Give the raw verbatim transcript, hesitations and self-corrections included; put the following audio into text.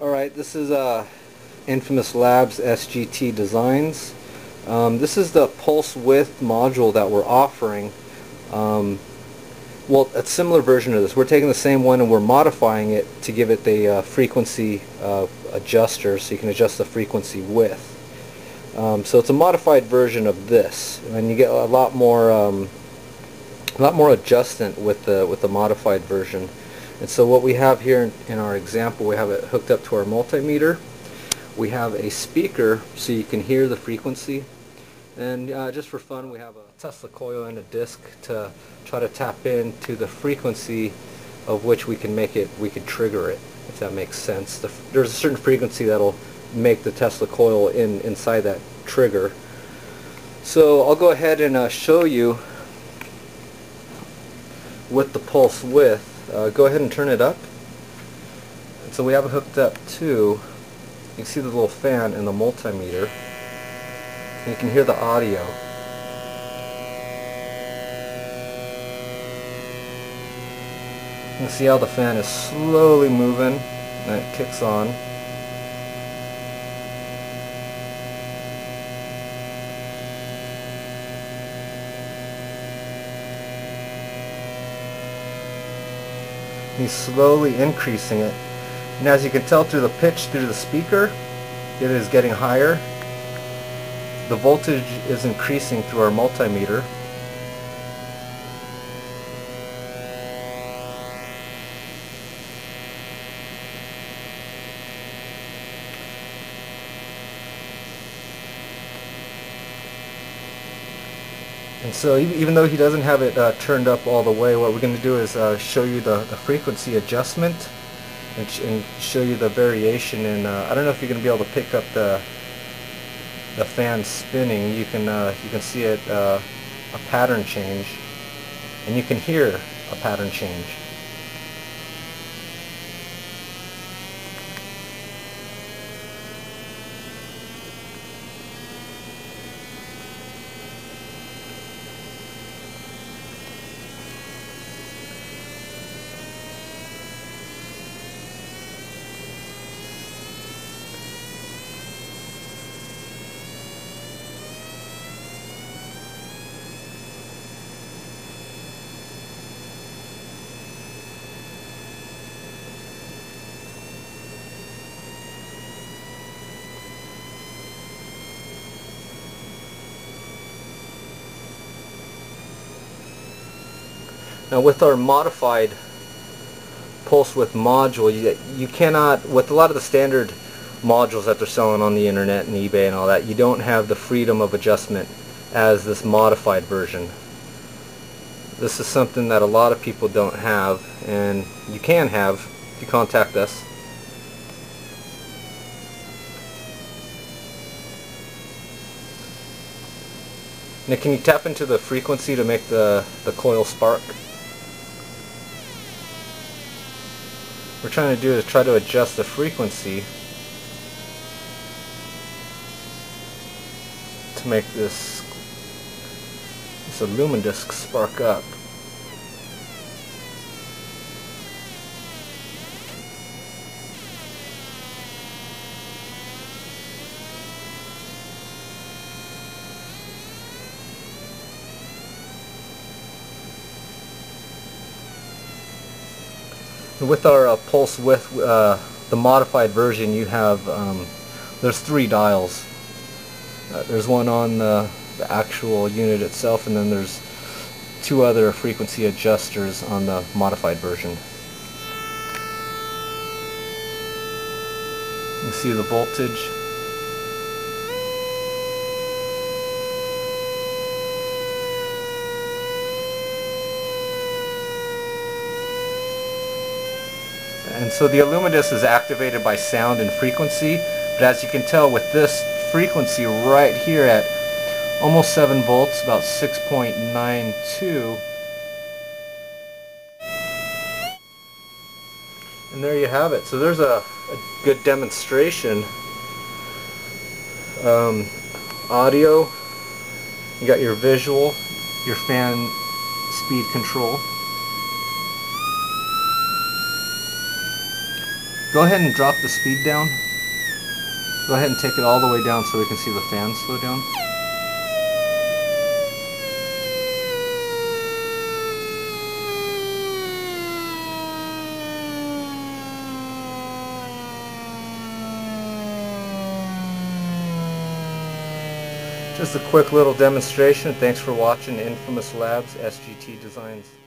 Alright, this is uh, Infamous Labs S G T Designs. Um, this is the Pulse Width module that we're offering. Um, well, a similar version of this. We're taking the same one and we're modifying it to give it the uh, frequency uh, adjuster, so you can adjust the frequency width. Um, so it's a modified version of this, and you get a lot more um, a lot more adjustment with the with the modified version. And so what we have here in, in our example, we have it hooked up to our multimeter. We have a speaker so you can hear the frequency. And uh, just for fun, we have a Tesla coil and a disc to try to tap into the frequency of which we can make it, we can trigger it, if that makes sense. The, there's a certain frequency that'll make the Tesla coil in inside that trigger. So I'll go ahead and uh, show you with the pulse width. Uh, go ahead and turn it up. So we have it hooked up to, you can see the little fan in the multimeter. And you can hear the audio. You can see how the fan is slowly moving and it kicks on. He's slowly increasing it, and as you can tell through the pitch through the speaker, it is getting higher. The voltage is increasing through our multimeter. And so even though he doesn't have it uh, turned up all the way, what we're going to do is uh, show you the, the frequency adjustment and, sh and show you the variation. And uh, I don't know if you're going to be able to pick up the the fan spinning. You can uh, you can see it uh, a pattern change, and you can hear a pattern change. Now with our modified pulse width module, you, you cannot, with a lot of the standard modules that they're selling on the internet and eBay and all that, you don't have the freedom of adjustment as this modified version. This is something that a lot of people don't have, and you can have if you contact us. Now can you tap into the frequency to make the, the coil spark? What we're trying to do is try to adjust the frequency to make this, this aluminum disc spark up. With our uh, pulse width, uh, the modified version, you have um, there's three dials. Uh, there's one on the, the actual unit itself, and then there's two other frequency adjusters on the modified version. You can see the voltage. And so the Illuminus is activated by sound and frequency, but as you can tell with this frequency right here at almost seven volts, about six point nine two, and there you have it. So there's a, a good demonstration. Um, audio, you got your visual, your fan speed control. Go ahead and drop the speed down. Go ahead and take it all the way down so we can see the fan slow down. Just a quick little demonstration. Thanks for watching Infamous Labs S G T Designs.